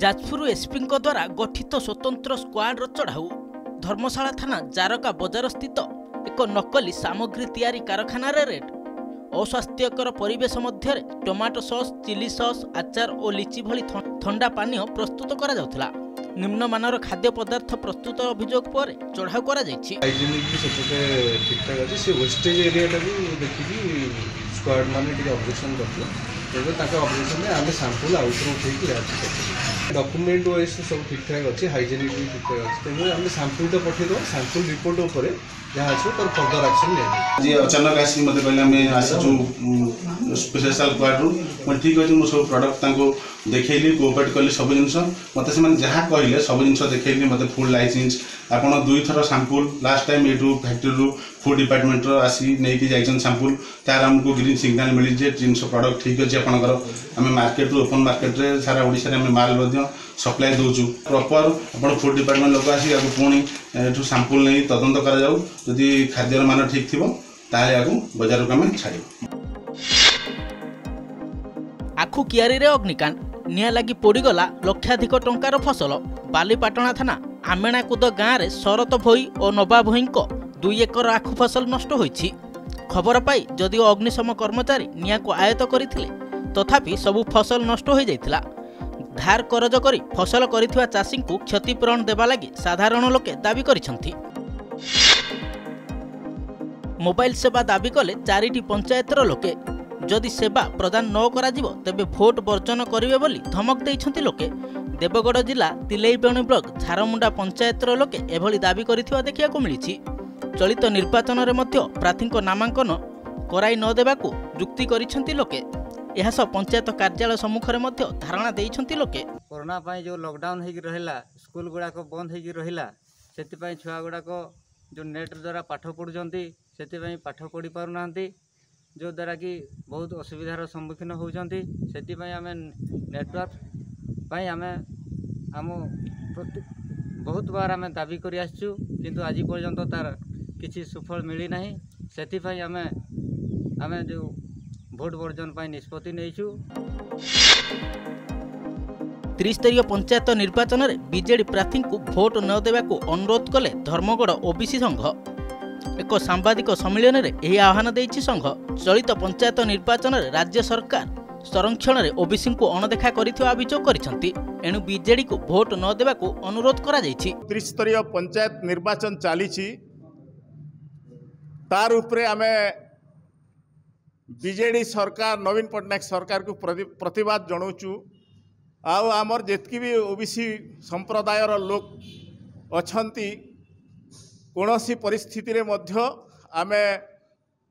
जाजपुर एसपीों द्वारा गठित स्वतंत्र स्क्वाड्र चढ़ाऊ धर्मशाला थाना जारका बजार स्थित एक नकली सामग्री तैयारी कारखाना रेड अस्वास्थ्यकर परिवेश मध्य टमाटो सस् चिली सस् आचार और लीची भली ठंडा पानीय प्रस्तुत करा जाउथला। निम्नमानर खाद्य पदार्थ प्रस्तुत अभियोग पर चढ़ाऊ करा जायछि। डॉक्यूमेंट वाइज सब ठीक ठाक अच्छे हाइजेनिक भी ठीक ठाक अच्छे तेनाली आम सैंपल तो पठे दो सैंपल रिपोर्ट उपर जहाँ अच्छे तर फर्दर एक्शन ले। अचानक आसिक मतलब कहले आम आसू स्पेशल क्वार्टर मैं ठीक अच्छे मुझे सब प्रडक्ट देखली कोअपरेट कली सब जिन मतलब से जहाँ कहले सब जिन देखली मतलब फुल लाइसेंस आपड़ दुई थर सैंपल लास्ट टाइम यू फैक्ट्री फूड डिपार्टमेंट आसी नहीं जाइए सैंपल तार आमको ग्रीन सिग्नाल मिली जे जिन प्रडक्ट ठीक अच्छे आपंकर आम मार्केट ओपन मार्केट सारा ओडिशा में माल सप्लाय दौचु प्रपर आप फूड डिपार्टमेंट लोक आसी पुणी सैंपल नहीं तदंत कर खाद्यर मान ठीक थी बजार को छाड़। आखु कियारी रे अग्निकांड निया लागी पोड़ीगला लक्षाधिक टंकार फसल। बालीपाटणा थाना आमेणाकुद गाँव शरत भोई और नवा भोई 2 एकर आखु फसल नष्ट होइछि। खबर पाई जदिओ अग्निशम कर्मचारी निया को आयत्त करथिले तथापि सबु फसल नष्ट हो जाइतिला। धार करज करी फसल करिथिबा चाषींकु क्षतिपूरण देबा लागि साधारण लोके दाबी करिसंथि। मोबाइल सेवा दाबी कले 4टी पंचायतर लोके जदि सेवा प्रदान न करा जिवो तेबे भोट बर्जन करिवे बोली धमक दैछंथि लोके। देवगढ़ जिला तिलैबेणी ब्लॉक झारमुंडा पंचायतर लोके एभली दाबी करिथिबा देखियाकु मिलिछि। चलित निर्वाचन रे मध्य प्रार्थींक नामांकन कराई न देबाकु युक्ति करिसंथि लोके। यह सब पंचायत कार्यालय सम्मुखें धारणा देते लोके। कोरोना पाई जो लॉकडाउन होगा स्कूल गुड़ाक बंद होगा से छुआ गुड़ाक जो नेट द्वारा पाठ पढ़ुंट से पाठ पढ़ी पारना जो द्वारा कि बहुत असुविधार सम्मुखीन होती से आम नेटवर्क आम आम बहुत बार आम दाबी कर आज पर्यंत तार किसी सुफल मिलना से आम आम जो भोट बर्जन निष्पत्ति। 30 स्तरीय पंचायत निर्वाचन में बीजेडी प्रार्थी को भोट न देवाकू अनुरोध कले धर्मगढ़ ओबीसी संघ। एक सांबादिक सम्मेलन में यह आह्वान देछि संघ। चलित पंचायत निर्वाचन में राज्य सरकार संरक्षण में ओबीसी को अणदेखा करथिवा अभियोग करिसंती। एणु बीजेडी को भोट न देवाकू अनुरोध करा जाइछि। 30 स्तरीय पंचायत निर्वाचन चलीछि तार उपरे आमे बीजेडी सरकार नवीन पट्टनायक सरकार को प्रतिवाद जनाऊँ। आमर जितकी भी ओबीसी संप्रदायर लोक अच्छा कौन सी परिस्थिति रे मध्य आमे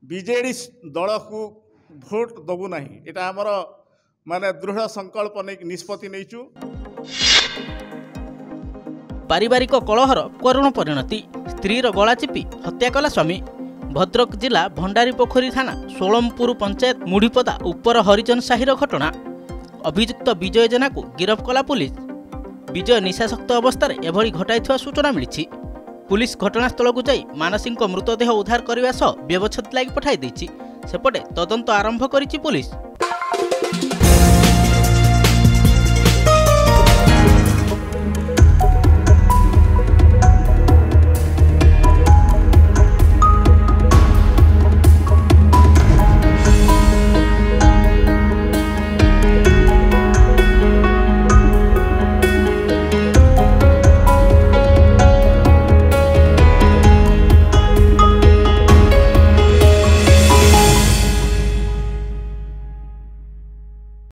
बीजेडी दल को भोट दबू नहीं एटा आमर माने दृढ़ संकल्प निष्पत्ति नहींचु। पारिवारिक कलहर करुण परिणति स्त्रीर गला चिपी हत्या कला स्वामी। भद्रक जिला भंडारीपोखरी थाना सोलमपुर पंचायत मुढ़ीपदा उपर हरिजन साहिर घटना। अभियुक्त विजय जेना को गिरफ कला पुलिस। विजय निशाशक्त अवस्था एभली घटाई सूचना मिली। पुलिस घटनास्थल को जाई मानसिंह मृतदेह उद्धार करने व्यवच्छेद लगी पठाई सेपटे तदंत आरंभ कर पुलिस।